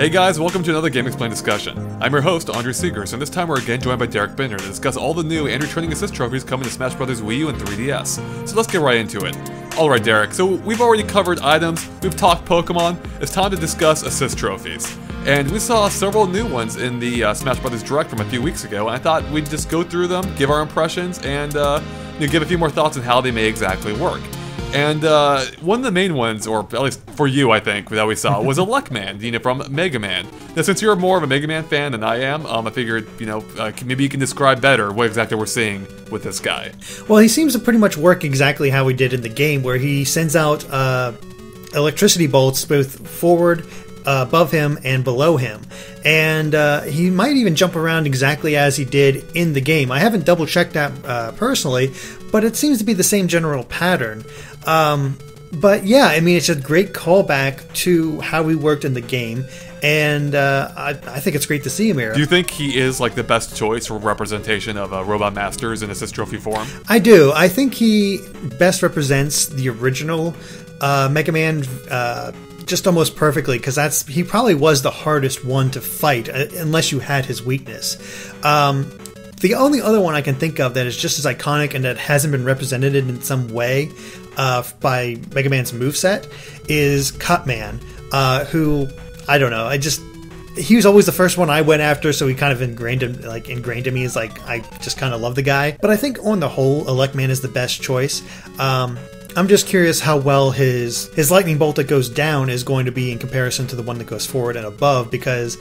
Hey guys, welcome to another GameXplain discussion. I'm your host, Andre Seegers, and this time we're again joined by Derek Binder to discuss all the new and returning assist trophies coming to Smash Brothers Wii U and 3DS. So let's get right into it. Alright Derek, so we've already covered items, we've talked Pokemon, it's time to discuss assist trophies. And we saw several new ones in the Smash Brothers Direct from a few weeks ago, and I thought we'd just go through them, give our impressions, and give a few more thoughts on how they may exactly work. And one of the main ones, or at least for you, I think, that we saw was Elec Man, from Mega Man. Now, since you're more of a Mega Man fan than I am, I figured, maybe you can describe better what exactly we're seeing with this guy. Well, he seems to pretty much work exactly how he did in the game, where he sends out electricity bolts both forward, above him, and below him. And he might even jump around exactly as he did in the game. I haven't double-checked that personally, but it seems to be the same general pattern. But yeah, I mean, it's a great callback to how we worked in the game, and I think it's great to see him here. Do you think he is like the best choice for representation of Robot Masters in assist trophy form? I do. I think he best represents the original Mega Man just almost perfectly, because he probably was the hardest one to fight, unless you had his weakness. The only other one I can think of that is just as iconic and that hasn't been represented in some way by Mega Man's moveset is Cut Man, who, I don't know, he was always the first one I went after, so he kind of ingrained in me. Is like, I just kind of love the guy. But I think on the whole, Elec Man is the best choice. I'm just curious how well his lightning bolt that goes down is going to be in comparison to the one that goes forward and above, because,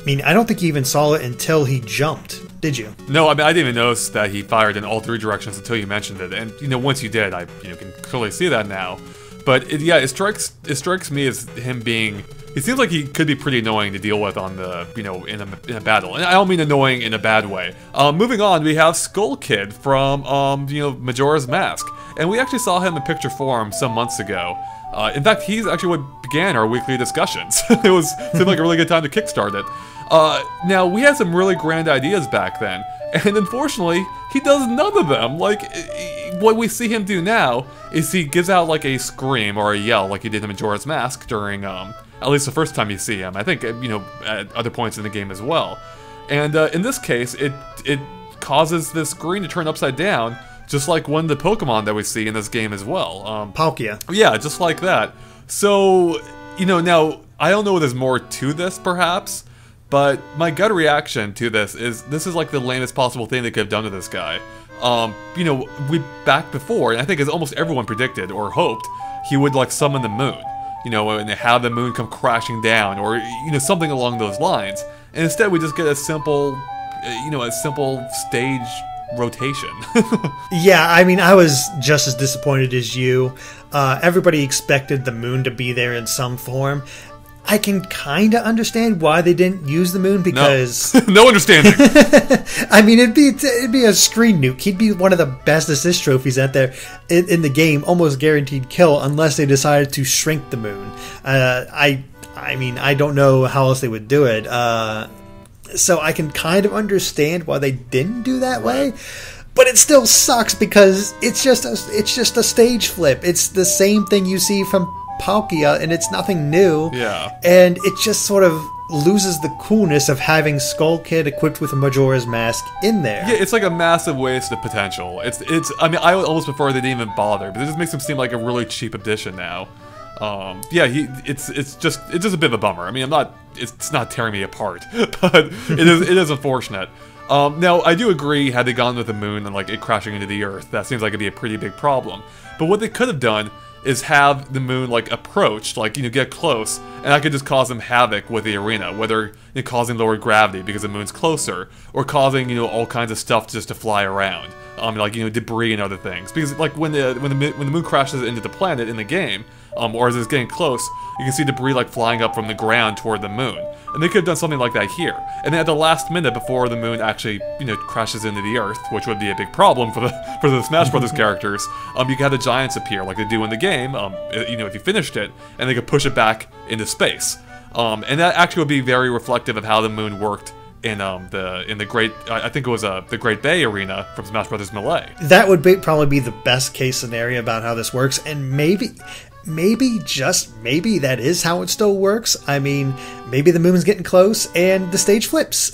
I mean, I don't think you even saw it until he jumped, did you? No, I mean, I didn't even notice that he fired in all three directions until you mentioned it, and, once you did, I can clearly see that now. But, it strikes me as him being... He seems like he could be pretty annoying to deal with on the, in a battle. And I don't mean annoying in a bad way. Moving on, we have Skull Kid from, Majora's Mask. And we actually saw him in picture form some months ago. In fact, he's actually what began our weekly discussions. Seemed like a really good time to kickstart it. Now, we had some really grand ideas back then. And unfortunately, he does none of them. Like, what we see him do now is he gives out, like, a scream or a yell like he did in Majora's Mask during, at least the first time you see him. I think, at other points in the game as well. And in this case, it causes this screen to turn upside down, just like one of the Pokemon that we see in this game as well. Palkia. Yeah, just like that. So, now, I don't know if there's more to this, perhaps, but my gut reaction to this is like the lamest possible thing they could have done to this guy. We back before, and I think as almost everyone predicted or hoped, he would like summon the moon, and have the moon come crashing down, or something along those lines. And instead, we just get a simple, stage rotation. Yeah, I mean, I was just as disappointed as you. Everybody expected the moon to be there in some form. I can kind of understand why they didn't use the moon, because... No, no understanding. I mean, it'd be a screen nuke. He'd be one of the best assist trophies out there in the game, almost guaranteed kill, unless they decided to shrink the moon. I mean, I don't know how else they would do it. So I can kind of understand why they didn't do that way. But it still sucks, because it's just a stage flip. It's the same thing you see from Palkia, and it's nothing new. Yeah. And it just sort of loses the coolness of having Skull Kid equipped with a Majora's Mask in there. Yeah, it's like a massive waste of potential. I mean, I would almost prefer they didn't even bother, but it just makes him seem like a really cheap addition now. It's just a bit of a bummer. I mean, it's not tearing me apart, but it is unfortunate. Now, I do agree, had they gone with the moon and like it crashing into the earth, that seems like it'd be a pretty big problem. But what they could have done is have the moon like approach, like get close, and that could just cause some havoc with the arena, whether causing lower gravity because the moon's closer, or causing all kinds of stuff just to fly around, like debris and other things. Because like when the moon crashes into the planet in the game, or as it's getting close, you can see debris like flying up from the ground toward the moon, and they could have done something like that here. And then at the last minute before the moon actually crashes into the earth, which would be a big problem for the Smash Brothers characters, you could have the giants appear like they do in the game, if you finished it, and they could push it back into space. And that actually would be very reflective of how the moon worked in the Great Bay arena from Smash Brothers Melee. That would probably be the best case scenario about how this works, and maybe. maybe, just maybe, that is how it still works. I mean, maybe the moon's getting close and the stage flips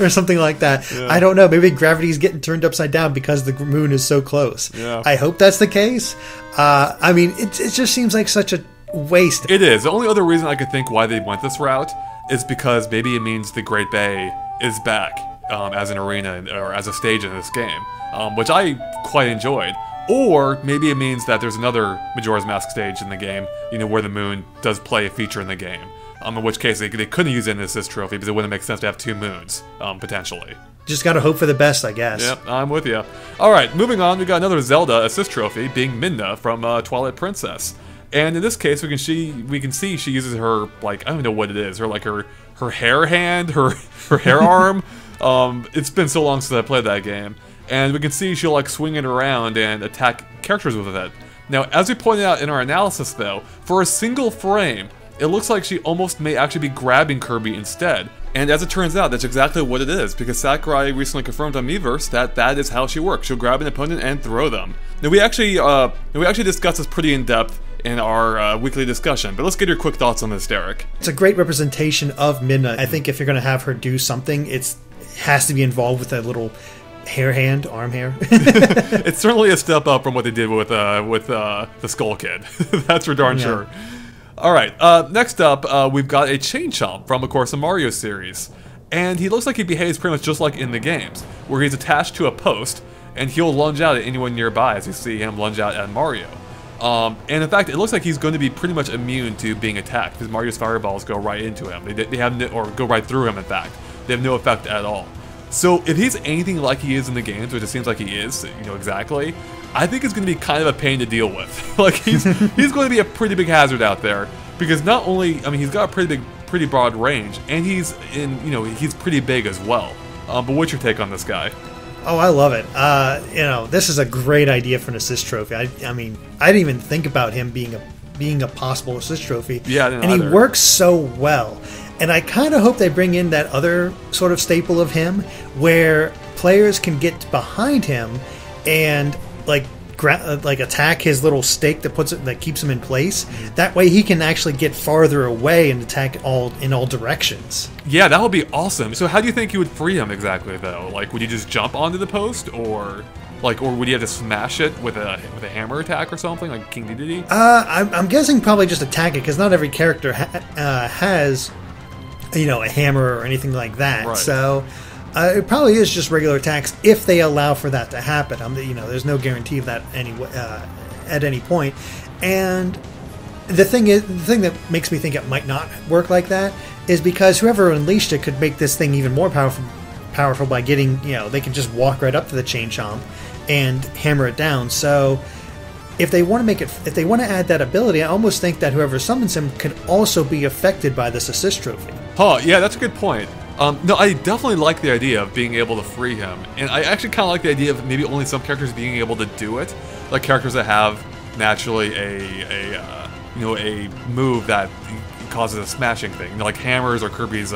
or something like that. Yeah. I don't know. Maybe gravity's getting turned upside down because the moon is so close. Yeah. I hope that's the case. I mean, it just seems like such a waste. It is. The only other reason I could think why they went this route is because maybe it means the Great Bay is back as an arena or as a stage in this game, which I quite enjoyed. Or maybe it means that there's another Majora's Mask stage in the game, you know, where the moon does play a feature in the game. In which case they couldn't use it in this trophy because it wouldn't make sense to have two moons, potentially. Just gotta hope for the best, I guess. Yep, I'm with you. Alright, moving on, we got another Zelda assist trophy, being Minna from Twilight Princess. And in this case, we can see she uses her, like, I don't know what it is, her, like, her hair hand, her hair arm. It's been so long since I played that game. And we can see she'll, like, swing it around and attack characters with it. Now, as we pointed out in our analysis, though, for a single frame, it looks like she almost may actually be grabbing Kirby instead. And as it turns out, that's exactly what it is, because Sakurai recently confirmed on Miiverse that that is how she works. She'll grab an opponent and throw them. Now, we actually discussed this pretty in-depth in our weekly discussion, but let's get your quick thoughts on this, Derek. It's a great representation of Minna. I think if you're going to have her do something, it has to be involved with that little hair hand, arm hair. It's certainly a step up from what they did with the Skull Kid. That's for darn sure. Alright, next up, we've got a Chain Chomp from, of course, the Mario series. And he looks like he behaves pretty much just like in the games, where he's attached to a post, and he'll lunge out at anyone nearby, as you see him lunge out at Mario. And in fact, it looks like he's going to be pretty much immune to being attacked, because Mario's fireballs go right into him. They have no, or go right through him, in fact. They have no effect at all. So if he's anything like he is in the games, which it seems like he is, you know, exactly, I think it's going to be kind of a pain to deal with. Like, he's going to be a pretty big hazard out there, because not only, I mean, he's got a pretty broad range, and he's pretty big as well. But what's your take on this guy? Oh, I love it. You know, this is a great idea for an assist trophy. I mean, I didn't even think about him being a possible assist trophy. Yeah, I didn't either. He works so well. And I kind of hope they bring in that other sort of staple of him where players can get behind him and like attack his little stake that keeps him in place. That way he can actually get farther away and attack in all directions. Yeah, that would be awesome. So how do you think you would free him exactly though? Like, would you just jump onto the post, or would you have to smash it with a hammer attack or something, like King Dedede? I'm guessing probably just attack it, because not every character has, you know, a hammer or anything like that. Right. So it probably is just regular attacks if they allow for that to happen. You know, there's no guarantee of that at any point. And the thing that makes me think it might not work like that is because whoever unleashed it could make this thing even more powerful by getting, you know, they can just walk right up to the Chain Chomp and hammer it down. So if they want to add that ability, I almost think that whoever summons him could also be affected by this assist trophy. Oh, yeah, that's a good point. No, I definitely like the idea of being able to free him, and I actually kind of like the idea of maybe only some characters being able to do it, like characters that have naturally a move that causes a smashing thing, you know, like hammers or Kirby's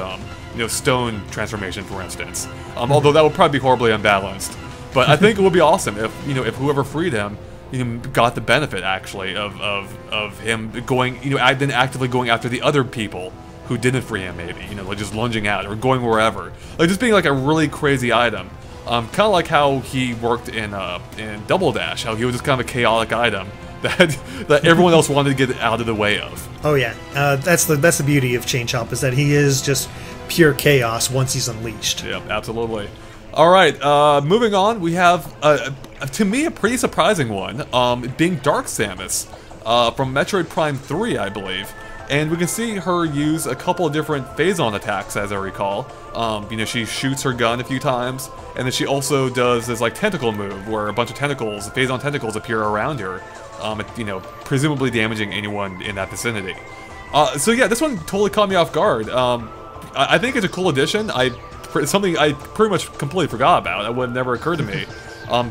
stone transformation, for instance. Although that would probably be horribly unbalanced, but I think it would be awesome if whoever freed him, you know, got the benefit actually of him going, you know, then actively going after the other people who didn't free him, maybe, you know, like just lunging out or going wherever, like just being like a really crazy item, kind of like how he worked in Double Dash, how he was just kind of a chaotic item that everyone else wanted to get out of the way of. Oh yeah, that's the beauty of Chain Chomp, is that he is just pure chaos once he's unleashed. Yeah, absolutely. All right, moving on, we have to me a pretty surprising one, being Dark Samus from Metroid Prime 3, I believe. And we can see her use a couple of different Phazon attacks, as I recall. You know, she shoots her gun a few times, and then she also does this like tentacle move where a bunch of tentacles, Phazon tentacles, appear around her, you know, presumably damaging anyone in that vicinity. So yeah, this one totally caught me off guard. I think it's a cool addition. Something I pretty much completely forgot about. That would never occur to me.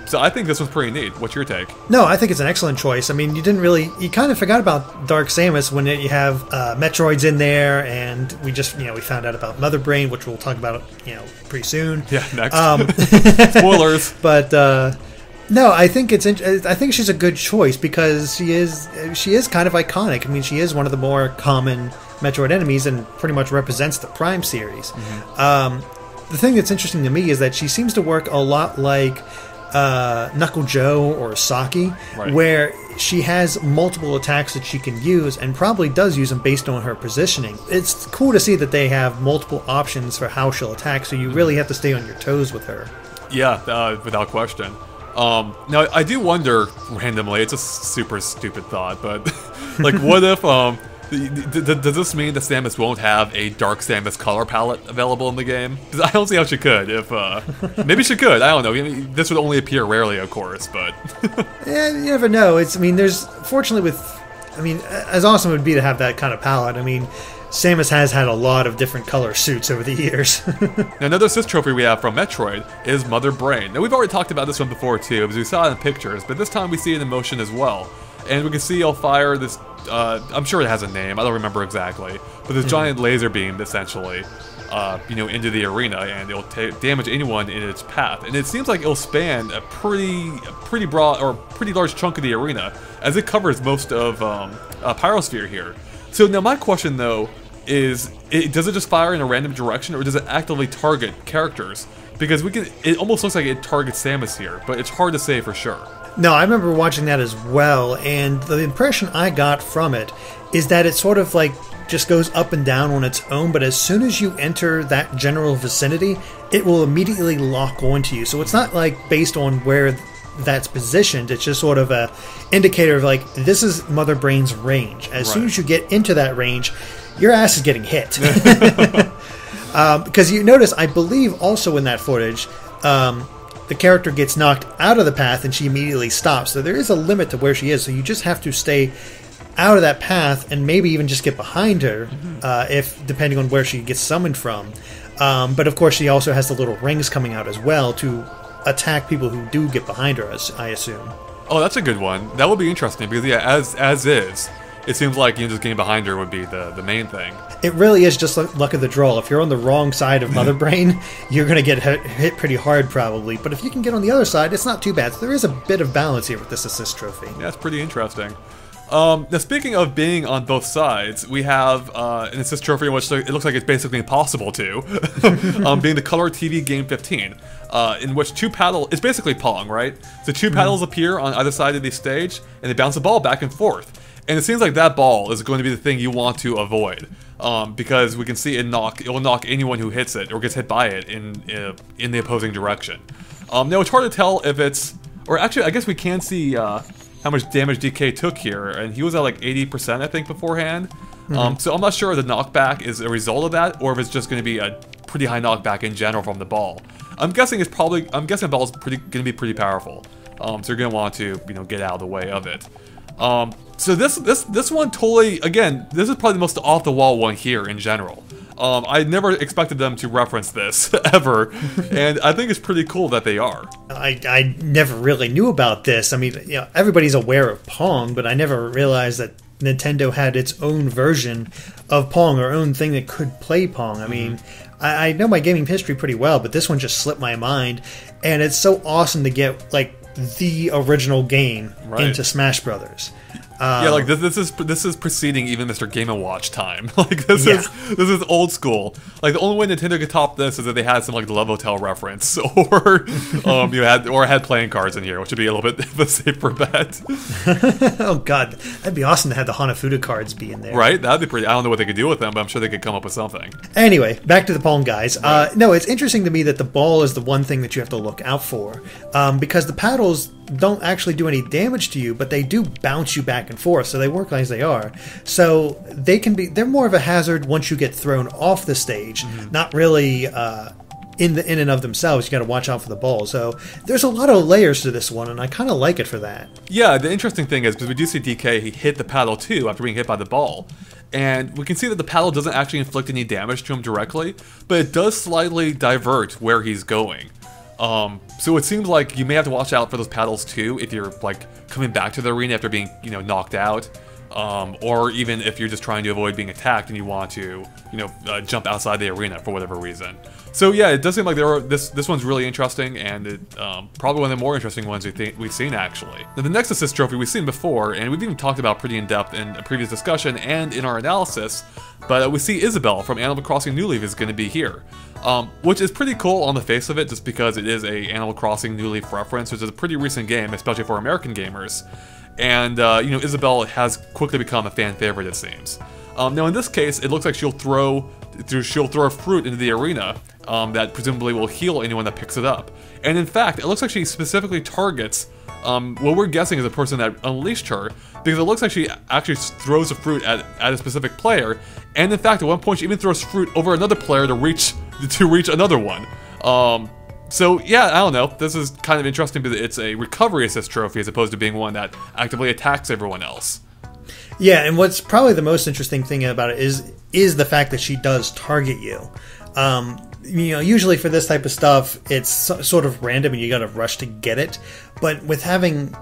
So I think this was pretty neat. What's your take? No, I think it's an excellent choice. I mean, you kind of forgot about Dark Samus when you have Metroids in there, and we found out about Mother Brain, which we'll talk about, you know, pretty soon. Yeah, next. Spoilers. But No, I think it's. I think she's a good choice because she is kind of iconic. I mean, she is one of the more common Metroid enemies and pretty much represents the Prime series. Mm-hmm. The thing that's interesting to me is that she seems to work a lot like Knuckle Joe or Saki, right, where she has multiple attacks that she can use and probably does use them based on her positioning. It's cool to see that they have multiple options for how she'll attack, so you really have to stay on your toes with her. Yeah, without question. Now, I do wonder, randomly, it's a super stupid thought, but, like, what if, does this mean that Samus won't have a Dark Samus color palette available in the game? Because I don't see how she could, if, maybe she could, I don't know, this would only appear rarely, of course, but... yeah, you never know, it's, I mean, there's, fortunately with, I mean, as awesome it would be to have that kind of palette, I mean... Samus has had a lot of different color suits over the years. Now, another Sith trophy we have from Metroid is Mother Brain. Now, we've already talked about this one before, too, because we saw it in pictures, but this time we see it in motion as well. And we can see Elfire, this, I'm sure it has a name, I don't remember exactly, but this giant laser beam, essentially, you know, into the arena, and it'll damage anyone in its path. And it seems like it'll span a pretty broad, or pretty large chunk of the arena, as it covers most of Pyrosphere here. So now my question, though, is does it just fire in a random direction, or does it actively target characters? Because we can, it almost looks like it targets Samus here, but it's hard to say for sure. No, I remember watching that as well, and the impression I got from it is that it sort of like just goes up and down on its own, but as soon as you enter that general vicinity, it will immediately lock onto you. So it's not like based on where that's positioned, it's just sort of a indicator of like, this is Mother Brain's range. As soon as you get into that range, your ass is getting hit. Because you notice, I believe also in that footage, the character gets knocked out of the path and she immediately stops. So there is a limit to where she is, so you just have to stay out of that path and maybe even just get behind her, if depending on where she gets summoned from. But of course she also has the little rings coming out as well to attack people who do get behind her, I assume. Oh, that's a good one. That would be interesting, because yeah, as is, it seems like, you know, just getting behind her would be the main thing. It really is just luck of the draw. If you're on the wrong side of Mother Brain, you're going to get hit pretty hard probably. But if you can get on the other side, it's not too bad. So there is a bit of balance here with this assist trophy. That's pretty interesting. Now, speaking of being on both sides, we have an assist trophy in which it looks like it's basically impossible to, being the Color TV Game 15, in which two paddles, it's basically Pong, right? So two paddles appear on either side of the stage, and they bounce the ball back and forth. And it seems like that ball is going to be the thing you want to avoid, because we can see it will knock anyone who hits it or gets hit by it in the opposing direction. Now, it's hard to tell if it's, or actually, I guess we can see how much damage DK took here, and he was at like 80%, I think, beforehand. So I'm not sure if the knockback is a result of that, or if it's just going to be a pretty high knockback in general from the ball. I'm guessing the ball's going to be pretty powerful. So you're going to want to, you know, get out of the way of it. So this one totally, again, this is probably the most off the wall one here in general. I never expected them to reference this ever, and I think it's pretty cool that they are. I never really knew about this. I mean, you know, everybody's aware of Pong, but I never realized that Nintendo had its own version of Pong, or own thing that could play Pong. I mean, I know my gaming history pretty well, but this one just slipped my mind, and it's so awesome to get like the original game into Smash Brothers. Yeah, like this is preceding even Mr. Game & Watch time. Like this is old school. Like the only way Nintendo could top this is if they had some like Love Hotel reference, or had playing cards in here, which would be a little bit of a safer bet. Oh god, that'd be awesome to have the Hanafuda cards be in there. Right, that'd be pretty. I don't know what they could do with them, but I'm sure they could come up with something. Anyway, back to the Pong guys. No, it's interesting to me that the ball is the one thing that you have to look out for, because the paddles don't actually do any damage to you, but they do bounce you back and forth, so they work as they are. So they're more of a hazard once you get thrown off the stage, not really in and of themselves. You got to watch out for the ball. So there's a lot of layers to this one, and I kind of like it for that. Yeah, the interesting thing is, because we do see DK, he hit the paddle too after being hit by the ball. And we can see that the paddle doesn't actually inflict any damage to him directly, but it does slightly divert where he's going. So it seems like you may have to watch out for those paddles too if you're like coming back to the arena after being, you know, knocked out, Or even if you're just trying to avoid being attacked and you want to, jump outside the arena for whatever reason. So yeah, it does seem like this one's really interesting, and it, probably one of the more interesting ones we've seen, actually. Now, the next assist trophy we've seen before, and we've even talked about pretty in depth in a previous discussion and in our analysis, but we see Isabelle from Animal Crossing New Leaf is going to be here. Which is pretty cool on the face of it, just because it is a Animal Crossing New Leaf reference, which is a pretty recent game, especially for American gamers. And, Isabelle has quickly become a fan favorite, it seems. Now, in this case, it looks like she'll throw fruit into the arena that presumably will heal anyone that picks it up. And in fact, it looks like she specifically targets what we're guessing is the person that unleashed her, because it looks like she actually throws a fruit at a specific player. And in fact, at one point, she even throws fruit over another player to reach another one. So yeah, I don't know. This is kind of interesting because it's a recovery assist trophy as opposed to being one that actively attacks everyone else. Yeah, and what's probably the most interesting thing about it is the fact that she does target you. Usually for this type of stuff, it's sort of random and you gotta rush to get it. But with having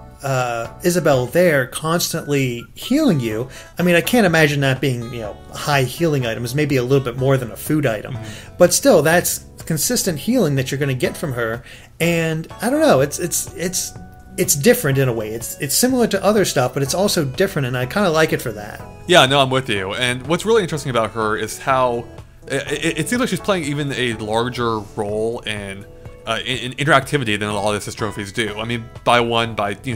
Isabelle there constantly healing you, I mean, I can't imagine that being, high healing items, maybe a little bit more than a food item. Mm-hmm. But still, that's consistent healing that you're gonna get from her. And I don't know, it's different in a way. It's similar to other stuff, but it's also different, and I kind of like it for that. Yeah, no, I'm with you. And what's really interesting about her is how it seems like she's playing even a larger role in interactivity than a lot of assist trophies do. I mean, by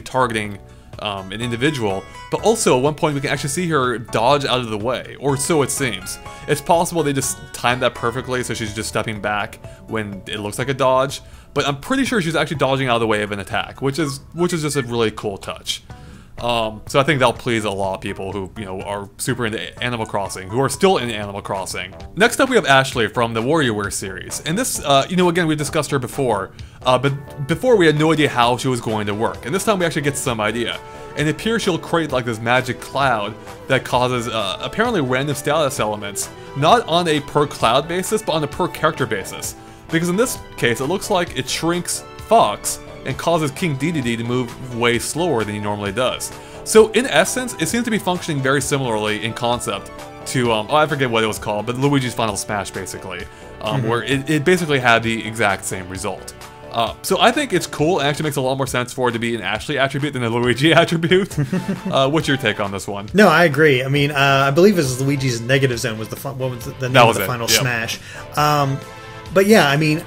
targeting an individual, but also at one point we can actually see her dodge out of the way, or so it seems. It's possible they just timed that perfectly, so she's just stepping back when it looks like a dodge. But I'm pretty sure she's actually dodging out of the way of an attack, which is just a really cool touch. So I think that'll please a lot of people who, are super into Animal Crossing, who are still in Animal Crossing. Next up, we have Ashley from the WarioWare series. And this, again, we discussed her before, but before we had no idea how she was going to work. And this time we actually get some idea. And it appears she'll create like this magic cloud that causes apparently random status elements, not on a per cloud basis, but on a per character basis. Because in this case, it looks like it shrinks Fox and causes King Dedede to move way slower than he normally does. So in essence, it seems to be functioning very similarly in concept to, I forget what it was called, but Luigi's Final Smash, basically, where it basically had the exact same result. So I think it's cool, and actually makes a lot more sense for it to be an Ashley attribute than a Luigi attribute. What's your take on this one? No, I agree. I mean, I believe it was Luigi's Negative Zone was the name of the Final Smash. But yeah, I mean,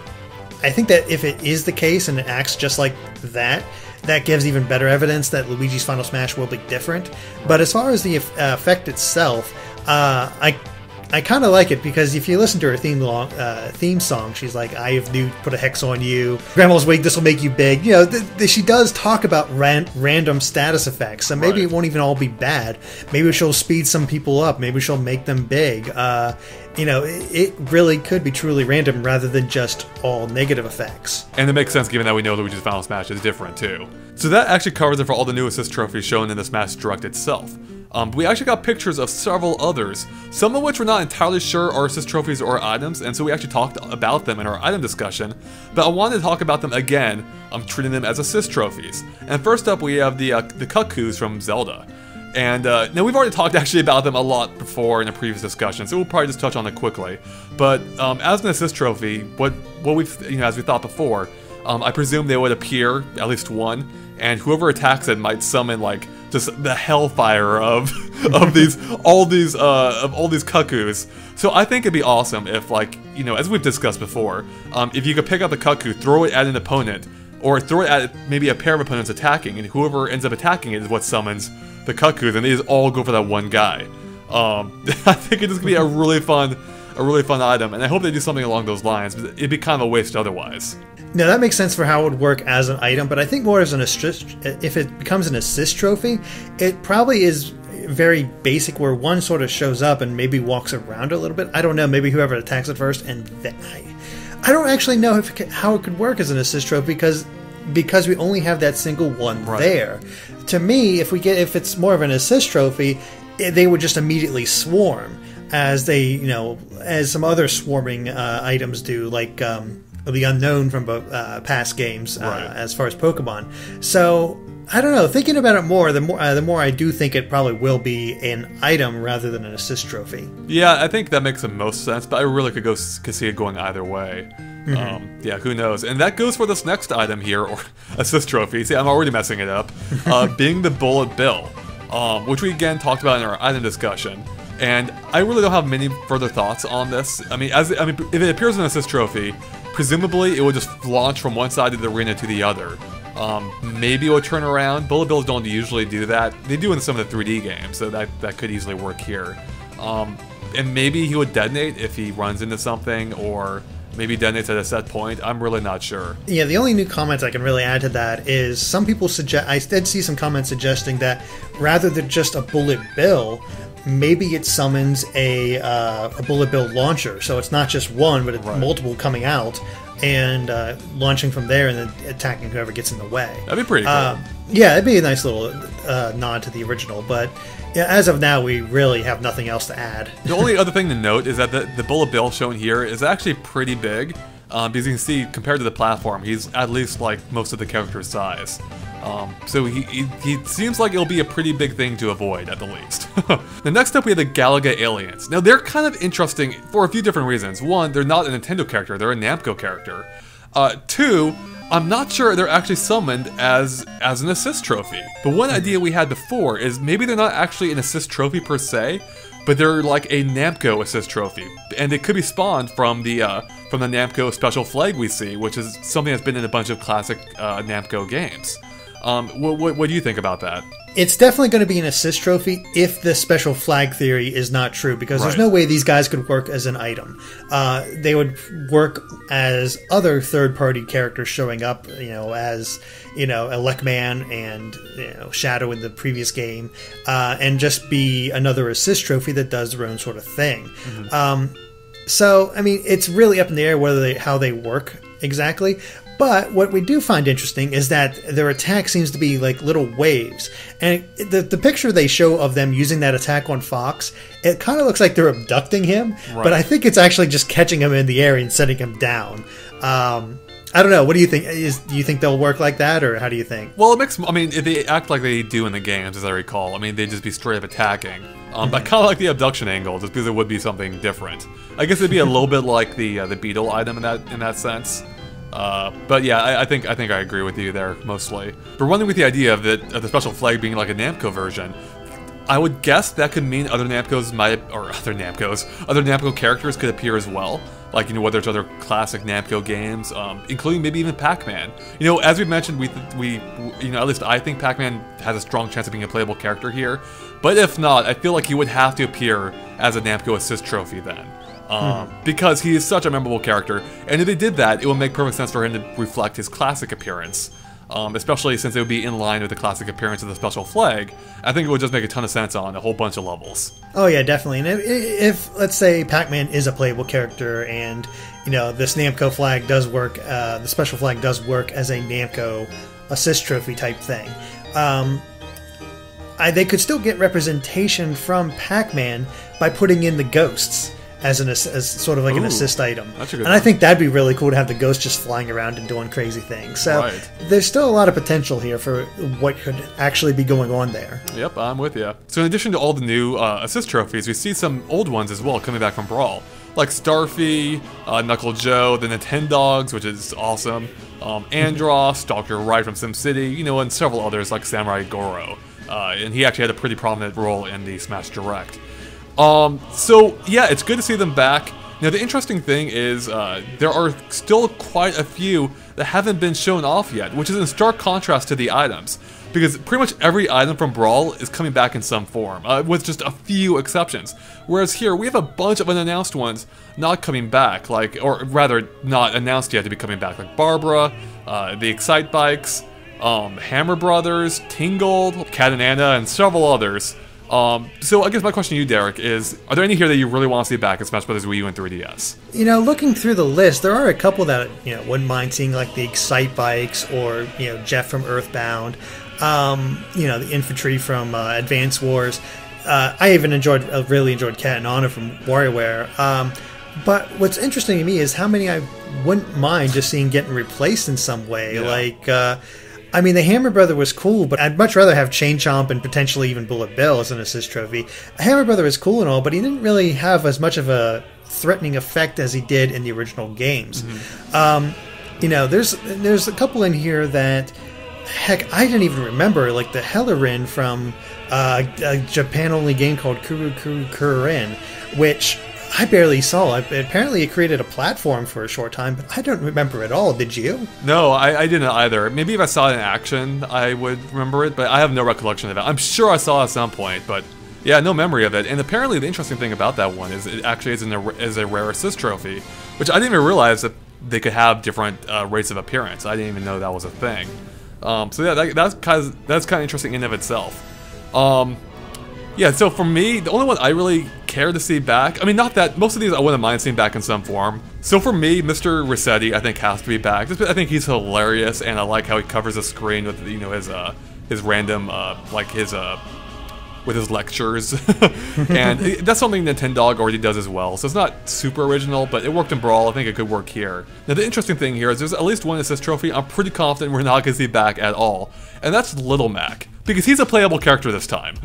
I think that if it is the case and it acts just like that, that gives even better evidence that Luigi's Final Smash will be different. But as far as the effect itself, I kind of like it, because if you listen to her theme song, she's like, I have new put a hex on you, grandma's wig, this will make you big. She does talk about random status effects, so maybe it won't even all be bad. Maybe she'll speed some people up. Maybe she'll make them big. It really could be truly random rather than just all negative effects. And it makes sense given that we know Luigi's Final Smash is different too. So that actually covers it for all the new assist trophies shown in the Smash Direct itself. We actually got pictures of several others, some of which we're not entirely sure are assist trophies or items, and so we actually talked about them in our item discussion, but I wanted to talk about them again, treating them as assist trophies. And first up, we have the Cuckoos from Zelda. And now we've already talked actually about them a lot before in a previous discussion, so we'll probably just touch on it quickly. But as an assist trophy, what we've, as we thought before, I presume they would appear, at least one, and whoever attacks it might summon like just the hellfire of all these Cuckoos. So I think it'd be awesome if, like, as we've discussed before, if you could pick up a Cuckoo, throw it at an opponent, or throw it at maybe a pair of opponents attacking, and whoever ends up attacking it is what summons the Cuckoos, and they just all go for that one guy. I think it's gonna be a really fun item, and I hope they do something along those lines, but it'd be kind of a waste otherwise. Now, that makes sense for how it would work as an item, but I think more as an assist, if it becomes an assist trophy, it probably is very basic, where one sort of shows up and maybe walks around a little bit. I don't know, maybe whoever attacks it first, and then I don't actually know how it could work as an assist trophy, because we only have that single one there. To me, if it's more of an assist trophy, they would just immediately swarm, as they, as some other swarming items do, like the Unknown from past games, as far as Pokemon. So I don't know. Thinking about it more, the more I do think it probably will be an item rather than an assist trophy. Yeah, I think that makes the most sense. But I really could see it going either way. Mm-hmm. Yeah, who knows? And that goes for this next item here, or assist trophy. See, I'm already messing it up. Being the Bullet Bill, which we again talked about in our item discussion. And I really don't have many further thoughts on this. I mean, if it appears in an assist trophy, presumably it will just launch from one side of the arena to the other. Maybe it will turn around. Bullet Bills don't usually do that. They do in some of the 3D games, so that could easily work here. And maybe he would detonate if he runs into something, or maybe detonates at a set point. I'm really not sure. Yeah, the only new comments I can really add to that is some people suggest, I did see some comments suggesting that rather than just a Bullet Bill, maybe it summons a Bullet Bill launcher, so it's not just one, but it's multiple coming out and launching from there and then attacking whoever gets in the way. That'd be pretty cool. Yeah, it'd be a nice little nod to the original, but yeah, as of now, we really have nothing else to add. The only other thing to note is that the Bullet Bill shown here is actually pretty big, because you can see, compared to the platform, he's at least like most of the character's size. So he seems like it'll be a pretty big thing to avoid, at the least. Now, next up, we have the Galaga aliens. Now, they're kind of interesting for a few different reasons. One, they're not a Nintendo character, they're a Namco character. Two, I'm not sure they're actually summoned as an assist trophy. The one idea we had before is maybe they're not actually an assist trophy per se, but they're like a Namco assist trophy, and it could be spawned from the Namco special flag we see, which is something that's been in a bunch of classic Namco games. What do you think about that? It's definitely going to be an assist trophy if the special flag theory is not true, because there's no way these guys could work as an item. They would work as other third-party characters showing up, as, Elec Man and, Shadow in the previous game, and just be another assist trophy that does their own sort of thing. Mm-hmm. So, I mean, it's really up in the air how they work exactly. But what we do find interesting is that their attack seems to be like little waves. And the picture they show of them using that attack on Fox, it kind of looks like they're abducting him, but I think it's actually just catching him in the air and setting him down. I don't know. What do you think? Do you think they'll work like that, or how do you think? Well, it makes, I mean, if they act like they do in the games, as I recall. I mean, they'd just be straight up attacking. But I kind of like the abduction angle, just because it would be something different. I guess it'd be a little bit like the beetle item in that sense. But yeah, I think I agree with you there mostly. But running with the idea of the special flag being like a Namco version, I would guess that could mean other Namco characters could appear as well. Like, whether it's other classic Namco games, including maybe even Pac-Man. As we've mentioned, at least I think Pac-Man has a strong chance of being a playable character here. But if not, I feel like he would have to appear as a Namco assist trophy then. Because he is such a memorable character, and if they did that, it would make perfect sense for him to reflect his classic appearance, especially since it would be in line with the classic appearance of the special flag. I think it would just make a ton of sense on a whole bunch of levels. Oh yeah, definitely. And if let's say Pac-Man is a playable character, and this Namco flag does work, the special flag does work as a Namco assist trophy type thing. They could still get representation from Pac-Man by putting in the ghosts as sort of like an assist item. That's a good one. I think that'd be really cool to have the ghost just flying around and doing crazy things. So there's still a lot of potential here for what could actually be going on there. Yep, I'm with you. So in addition to all the new assist trophies, we see some old ones as well coming back from Brawl. Like Starfy, Knuckle Joe, the Nintendogs, which is awesome, Andross, Dr. Wright from SimCity, and several others like Samurai Goro. And he actually had a pretty prominent role in the Smash Direct. So yeah, it's good to see them back. Now the interesting thing is there are still quite a few that haven't been shown off yet, which is in stark contrast to the items, because pretty much every item from Brawl is coming back in some form, with just a few exceptions. Whereas here we have a bunch of unannounced ones not coming back, not announced yet to be coming back, like Barbara, the Excite Bikes, Hammer Brothers, Tingled, Cat and Anna, and several others. So I guess my question to you, Derek, is, are there any here that you really want to see back in Smash Brothers Wii U and 3DS? Looking through the list, there are a couple that wouldn't mind seeing, like the Excite Bikes or Jeff from Earthbound, the infantry from Advance Wars. I even really enjoyed Cat and Anna from WarioWare. But what's interesting to me is how many I wouldn't mind just seeing getting replaced in some way, like. I mean, the Hammer Brother was cool, but I'd much rather have Chain Chomp and potentially even Bullet Bill as an assist trophy. The Hammer Brother was cool and all, but he didn't really have as much of a threatening effect as he did in the original games. Mm-hmm. You know, there's a couple in here that, heck, I didn't even remember, like the Hellerin from a Japan-only game called Kurukurukurin, which I barely saw. Apparently it created a platform for a short time, but I don't remember at all. Did you? No, I didn't either. Maybe if I saw it in action, I would remember it, but I have no recollection of it. I'm sure I saw it at some point, but yeah, no memory of it. And apparently the interesting thing about that one is it actually is a rare assist trophy, which I didn't even realize that they could have different rates of appearance. I didn't even know that was a thing. So yeah, that's kind of interesting in and of itself. Yeah, so for me, the only one I really care to see back, I mean, not that, most of these I wouldn't mind seeing back in some form. So for me, Mr. Rossetti, I think, has to be back. I think he's hilarious, and I like how he covers the screen with, you know, his random, like his, with his lectures. And that's something Nintendog already does as well, so it's not super original, but it worked in Brawl. I think it could work here. Now, the interesting thing here is there's at least one assist trophy I'm pretty confident we're not going to see back at all, and that's Little Mac, because he's a playable character this time.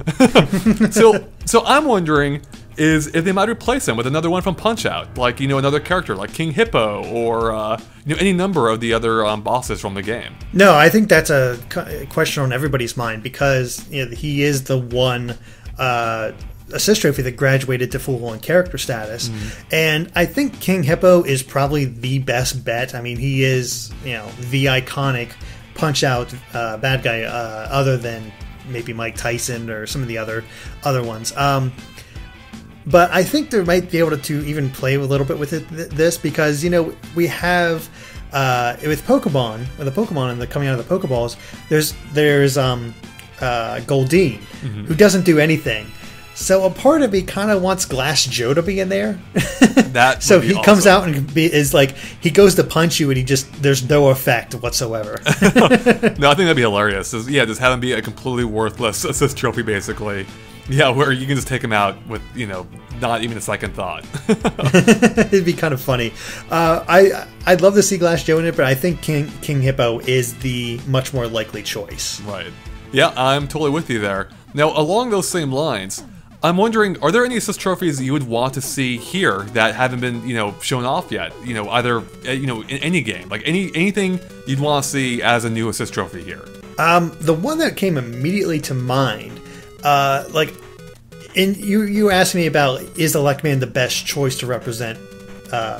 So I'm wondering is if they might replace him with another one from Punch-Out, like, you know, another character like King Hippo, or you know, any number of the other bosses from the game. No, I think that's a question on everybody's mind, because, you know, he is the one assist trophy that graduated to full-on character status, and I think King Hippo is probably the best bet. I mean, he is, you know, the iconic Punch-Out bad guy, other than maybe Mike Tyson or some of the other ones. But I think they might be able to even play a little bit with it, this, because, you know, we have with Pokemon, with the Pokemon and the coming out of the Pokeballs, there's Goldeen, who doesn't do anything. So a part of me kind of wants Glass Joe to be in there. That so he awesome. Comes out and is like, he goes to punch you and he just, there's no effect whatsoever. No, I think that'd be hilarious. Yeah, just have him be a completely worthless assist trophy, basically. Yeah, where you can just take him out with, you know, not even a second thought. It'd be kind of funny. I'd love to see Glass Joe in it, but I think King Hippo is the much more likely choice. Right. Yeah, I'm totally with you there. Now, along those same lines, I'm wondering, are there any assist trophies that you would want to see here that haven't been, you know, shown off yet? You know, either, you know, in any game, like anything you'd want to see as a new assist trophy here. The one that came immediately to mind, like, and you asked me about, is Elec Man the best choice to represent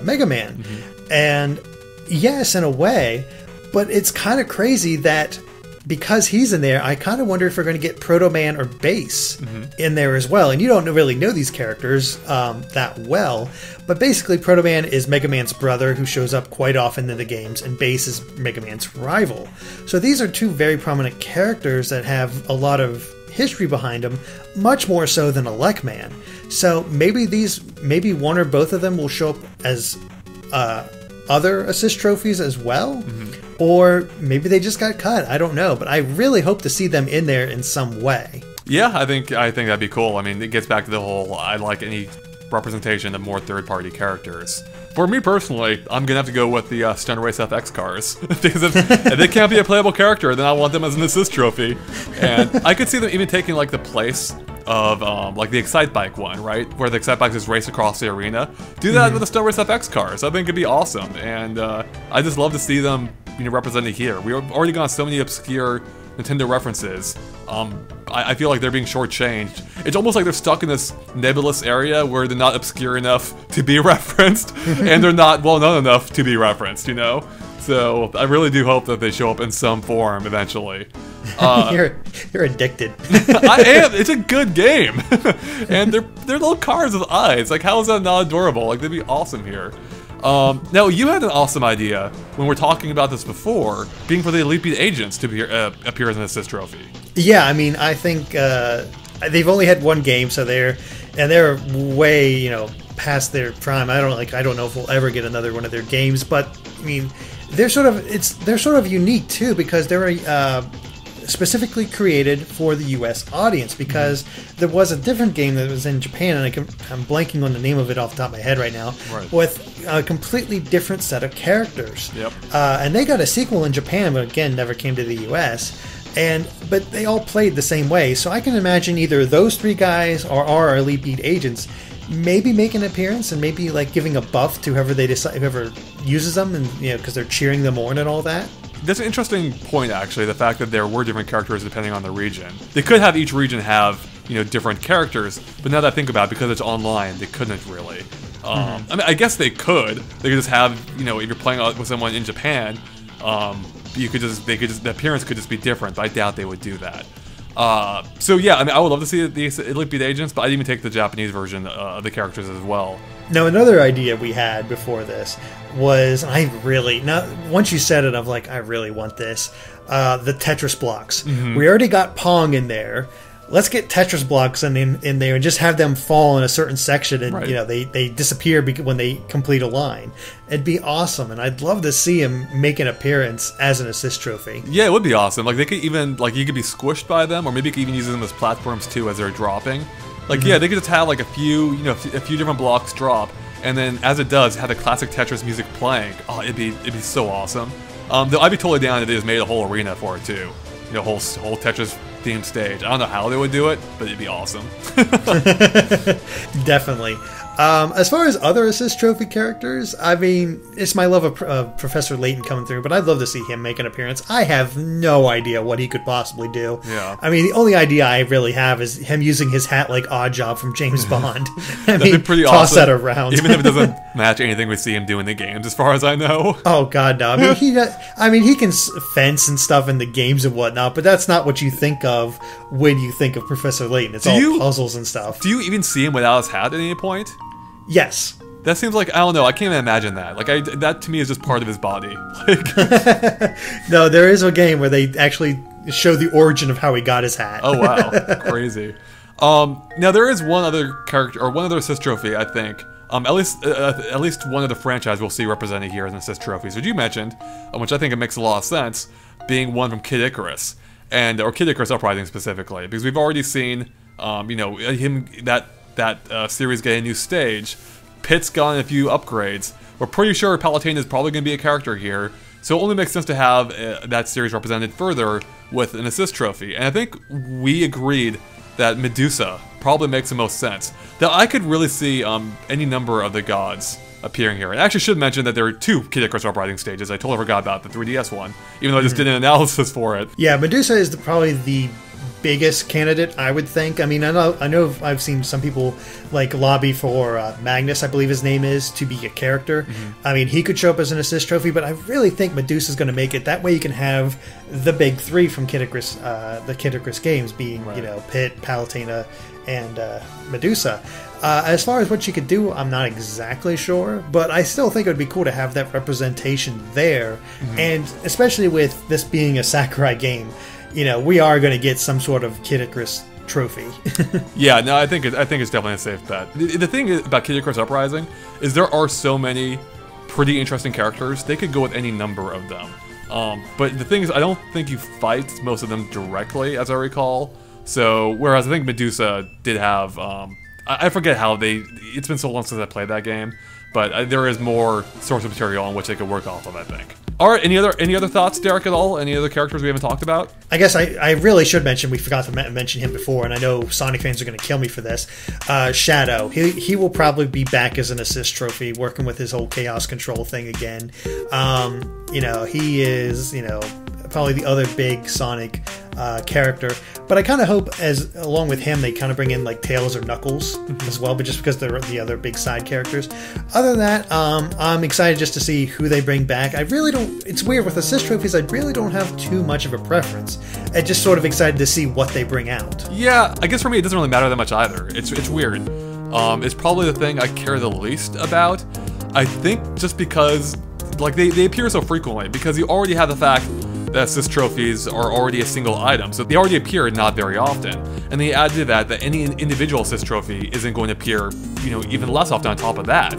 Mega Man? And yes, in a way, but it's kind of crazy that, because he's in there, I kind of wonder if we're going to get Proto Man or Bass in there as well. And you don't really know these characters that well, but basically Proto Man is Mega Man's brother who shows up quite often in the games, and Bass is Mega Man's rival. So these are two very prominent characters that have a lot of history behind them, much more so than Elec Man. So maybe one or both of them will show up as other assist trophies as well, or maybe they just got cut. I don't know, but I really hope to see them in there in some way. Yeah, I think that'd be cool. I mean, it gets back to the whole, I like any representation of more third-party characters. For me personally, I'm gonna have to go with the Stunner Race FX cars. Because if they can't be a playable character, then I want them as an assist trophy. And I could see them even taking, like, the place of like the Excite Bike one, right, where the Excite Bikes just race across the arena. Do that with the Star Race FX cars. I think it'd be awesome, and I just love to see them, you know, represented here. We've already got so many obscure Nintendo references. I feel like they're being shortchanged. It's almost like they're stuck in this nebulous area where they're not obscure enough to be referenced, and they're not well known enough to be referenced, you know? So I really do hope that they show up in some form eventually. You're addicted. I am. It's a good game. And they're little cars with eyes. Like, how is that not adorable? Like, they'd be awesome here. Now, you had an awesome idea when we were talking about this before, being for the Elite Beat Agents to appear as an assist trophy. Yeah, I mean, I think they've only had one game, so they're way, you know, past their prime. I don't know if we'll ever get another one of their games, but I mean, they're sort of unique too, because they're a specifically created for the U.S. audience, because there was a different game that was in Japan, and I'm blanking on the name of it off the top of my head right now, with a completely different set of characters. And they got a sequel in Japan, but again, never came to the U.S., but they all played the same way. So I can imagine either those three guys or our Elite Beat agents maybe make an appearance and maybe like giving a buff to whoever they decide, whoever uses them, and you know, because they're cheering them on and all that. That's an interesting point, actually. The fact that there were different characters depending on the region. They could have each region have, you know, different characters, but now that I think about it, because it's online, they couldn't really. I mean, I guess they could. They could just have, you know, if you're playing with someone in Japan, you could just, the appearance could just be different. But I doubt they would do that. So yeah, I mean, I would love to see the Elite Beat agents, but I didn't even take the Japanese version of the characters as well. Now, another idea we had before this was, once you said it, I'm like, I really want this. The Tetris blocks. We already got Pong in there. Let's get Tetris blocks in there and just have them fall in a certain section, and you know, they disappear when they complete a line. It'd be awesome, and I'd love to see him make an appearance as an assist trophy. Yeah, it would be awesome. Like, they could even, like, you could be squished by them, or maybe you could even use them as platforms too as they're dropping. Like, yeah, they could just have like a few, you know, a few different blocks drop, and then as it does, have the classic Tetris music playing. Oh, it'd be so awesome. Though I'd be totally down if they just made a whole arena for it too. You know, whole Tetris themed stage. I don't know how they would do it, but it'd be awesome. Definitely. As far as other assist trophy characters, I mean, it's my love of Professor Layton coming through, but I'd love to see him make an appearance. I have no idea what he could possibly do. Yeah. I mean, the only idea I really have is him using his hat like Oddjob from James Bond. That'd be pretty awesome. Toss that around. Even if it doesn't match anything we see him do in the games, as far as I know. Oh, God, no. I mean, he can fence and stuff in the games and whatnot, but that's not what you think of when you think of Professor Layton. It's all puzzles and stuff. Do you even see him without his hat at any point? Yes. That seems like, I don't know, I can't even imagine that. Like, that to me is just part of his body. Like, no, there is a game where they actually show the origin of how he got his hat. Oh, wow. Crazy. Now, there is one other character, or one other assist trophy, I think. At least one of the franchise we'll see represented here as an assist trophy, which you mentioned, which I think it makes a lot of sense, being one from Kid Icarus. Or Kid Icarus Uprising specifically, because we've already seen, you know, that series get a new stage. Pit's got a few upgrades. We're pretty sure Palutena is probably going to be a character here, so it only makes sense to have that series represented further with an assist trophy. And I think we agreed that Medusa probably makes the most sense. Now, I could really see any number of the gods appearing here. I actually should mention that there are two Kid Icarus Uprising stages. I totally forgot about the 3DS one, even though I just did an analysis for it. Yeah, Medusa is probably the biggest candidate, I would think. I mean, I know I've seen some people like lobby for Magnus, I believe his name is, to be a character. I mean, he could show up as an assist trophy, but I really think Medusa's going to make it. That way you can have the big three from Kid Icarus, the Kid Icarus games, being, you know, Pit, Palutena, and Medusa. As far as what she could do, I'm not exactly sure, but I still think it would be cool to have that representation there, and especially with this being a Sakurai game, you know, we are going to get some sort of Kid Icarus trophy. Yeah, no, I think it's definitely a safe bet. The thing about Kid Icarus Uprising is there are so many pretty interesting characters. They could go with any number of them. But the thing is, I don't think you fight most of them directly, as I recall. So, whereas I think Medusa did have, I forget how they, it's been so long since I played that game, but there is more source of material on which they could work off of, I think. All right, any other thoughts, Derek, at all? Any other characters we haven't talked about? I guess I really should mention, we forgot to mention him before, and I know Sonic fans are going to kill me for this. Shadow, he will probably be back as an assist trophy, working with his whole chaos control thing again. You know, he is, you know, probably the other big Sonic character, but I kind of hope along with him they kind of bring in like Tails or Knuckles as well, but just because they're the other big side characters. Other than that, I'm excited just to see who they bring back. I really don't, it's weird with assist trophies, I really don't have too much of a preference. I'm just sort of excited to see what they bring out. Yeah, I guess for me it doesn't really matter that much either. It's weird. It's probably the thing I care the least about. I think just because like they appear so frequently, because you already have the fact that assist trophies are already a single item, so they already appear not very often. And they add to that any individual assist trophy isn't going to appear, you know, even less often on top of that.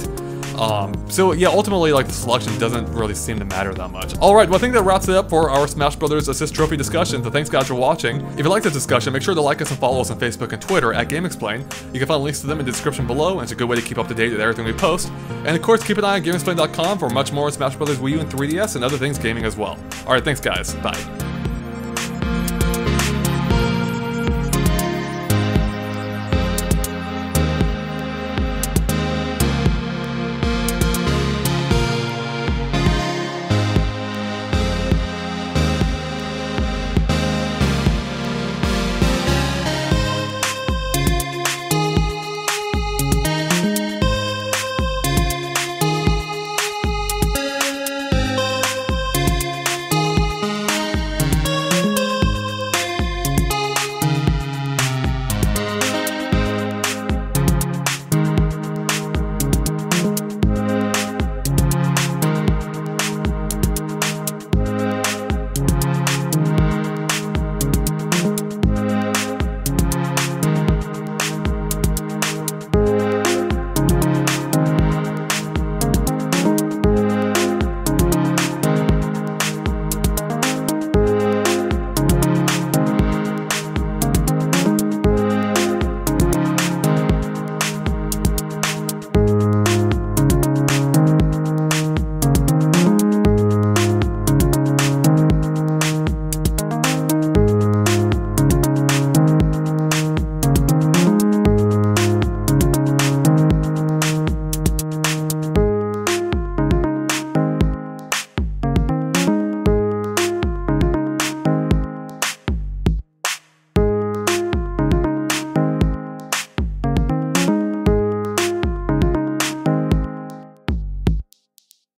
So yeah, ultimately like the selection doesn't really seem to matter that much. Alright, well I think that wraps it up for our Smash Brothers Assist Trophy discussion, so thanks guys for watching. If you liked this discussion, make sure to like us and follow us on Facebook and Twitter at GameXplain. You can find links to them in the description below, and it's a good way to keep up to date with everything we post. And of course, keep an eye on GameXplain.com for much more on Smash Brothers Wii U and 3DS and other things gaming as well. Alright, thanks guys, bye.